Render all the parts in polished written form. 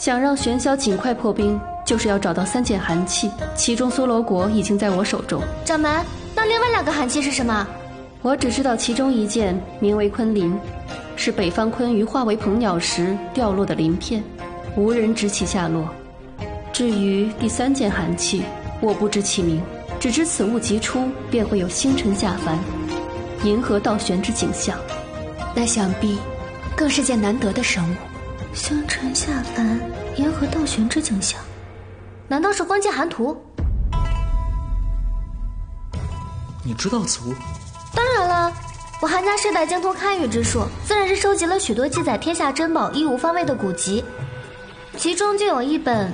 想让玄霄尽快破冰，就是要找到三件寒器，其中梭罗国已经在我手中。掌门，那另外2个寒器是什么？我只知道其中一件名为昆鳞，是北方鲲鱼化为鹏鸟时掉落的鳞片，无人知其下落。至于第3件寒器，我不知其名，只知此物即出，便会有星辰下凡，银河倒悬之景象。那想必更是件难得的神物。 星辰下凡，银河倒悬之景象，难道是关键寒图？你知道此物？当然了，我韩家世代精通堪舆之术，自然是收集了许多记载天下珍宝一无方位的古籍，其中就有一本《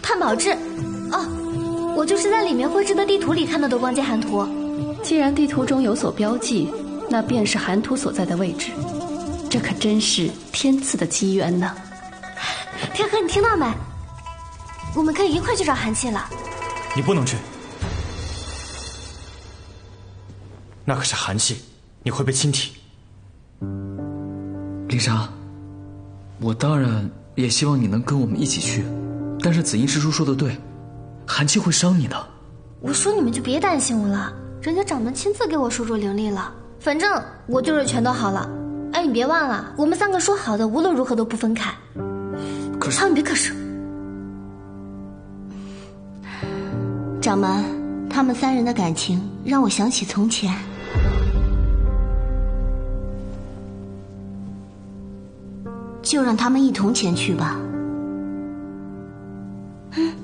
探宝志》。哦，我就是在里面绘制的地图里看到的关键寒图。既然地图中有所标记，那便是寒图所在的位置。 这可真是天赐的机缘呢！天河，你听到没？我们可以一块去找寒器了。你不能去，那可是寒器，你会被侵体。林莎，我当然也希望你能跟我们一起去，但是紫音师叔说的对，寒器会伤你的。我说你们就别担心我了，人家掌门亲自给我输入灵力了，反正我对着拳头好了。 哎，你别忘了，我们3个说好的，无论如何都不分开。可是，你别可是。掌门，他们3人的感情让我想起从前。就让他们一同前去吧。嗯。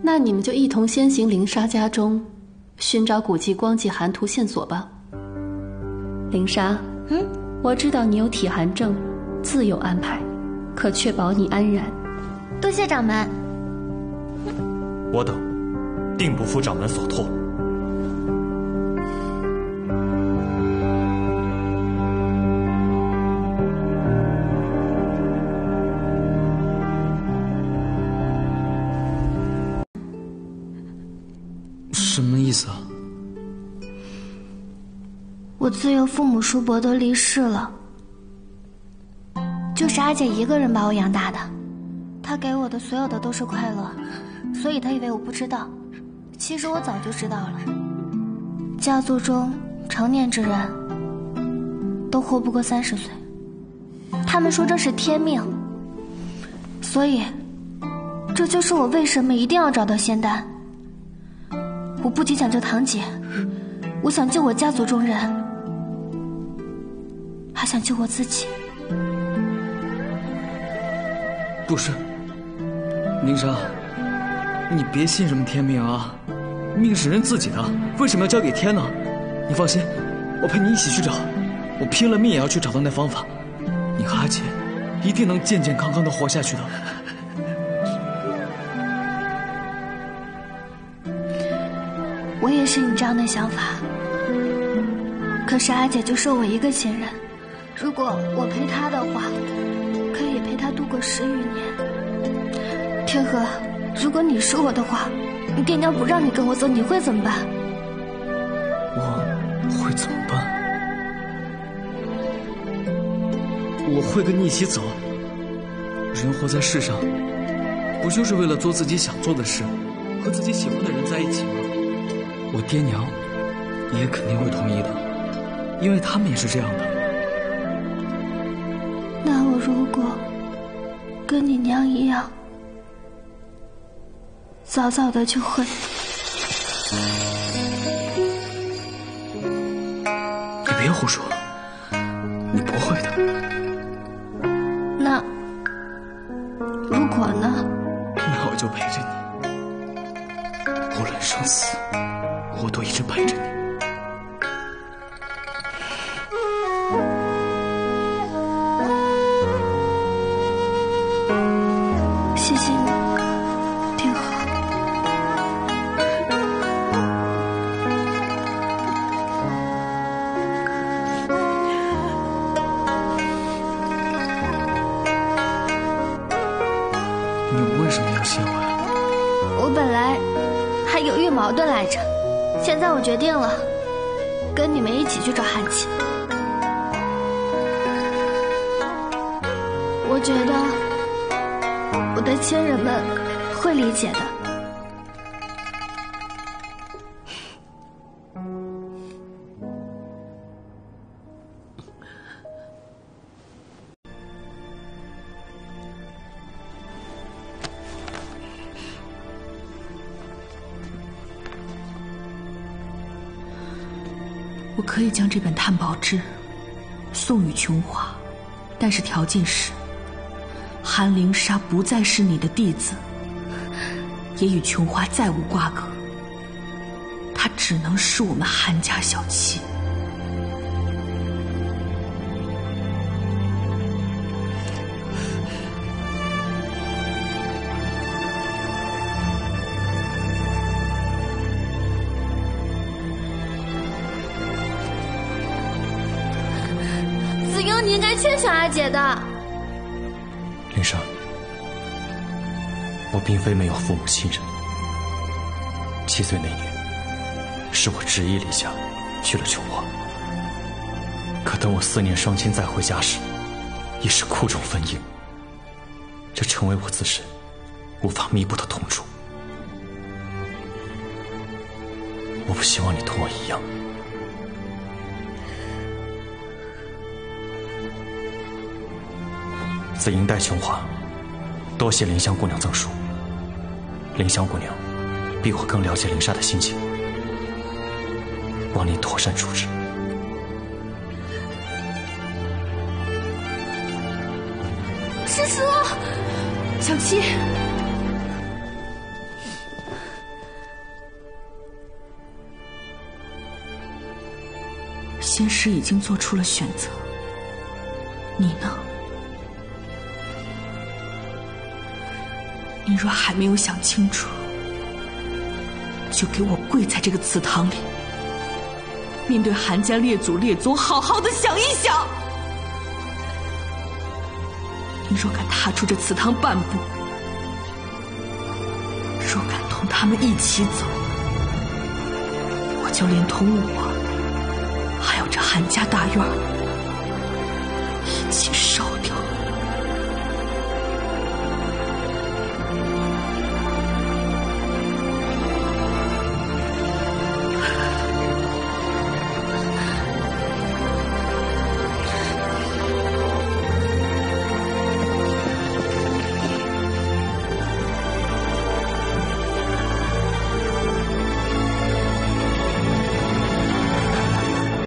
那你们就一同先行灵沙家中，寻找古籍光迹寒图线索吧。 灵沙，我知道你有体寒症，自有安排，可确保你安然。多谢掌门，我等定不负掌门所托。什么意思啊？ 我自幼父母叔伯都离世了，就是阿姐一个人把我养大的。她给我的所有的都是快乐，所以她以为我不知道，其实我早就知道了。家族中成年之人都活不过30岁，他们说这是天命，所以这就是我为什么一定要找到仙丹。我不仅想救堂姐，我想救我家族中人。 还想救我自己？不是，宁莎，你别信什么天命啊！命是人自己的，为什么要交给天呢？你放心，我陪你一起去找，我拼了命也要去找到那方法。你和阿姐一定能健健康康的活下去的。我也是你这样的想法，可是阿姐就受我一个信任。 如果我陪他的话，可以陪他度过10余年。天河，如果你是我的话，爹娘不让你跟我走，你会怎么办？我会怎么办？我会跟你一起走。人活在世上，不就是为了做自己想做的事，和自己喜欢的人在一起吗？我爹娘也肯定会同意的，因为他们也是这样的。 那我如果跟你娘一样，早早的就会。你别胡说，你不会的。那如果呢？那我就陪着你，无论生死，我都一直陪着你。 现在我决定了，跟你们一起去找寒气。觉得我的亲人们会理解的。 我可以将这本《探宝志》送与琼华，但是条件是，韩灵纱不再是你的弟子，也与琼华再无瓜葛。她只能是我们韩家小妾。你应该劝劝阿姐的，灵纱。我并非没有父母亲人。7岁那年，是我执意离家，去了琼华。可等我4年双亲再回家时，已是苦种分异，这成为我自身无法弥补的痛楚。我不希望你同我一样。 此银带琼华，多谢林香姑娘赠书。林香姑娘比我更了解灵纱的心情，望您妥善处置。师叔，小七，仙师已经做出了选择，你呢？ 你若还没有想清楚，就给我跪在这个祠堂里，面对韩家列祖列宗，好好的想一想。你若敢踏出这祠堂半步，若敢同他们一起走，我就连同我，还有这韩家大院。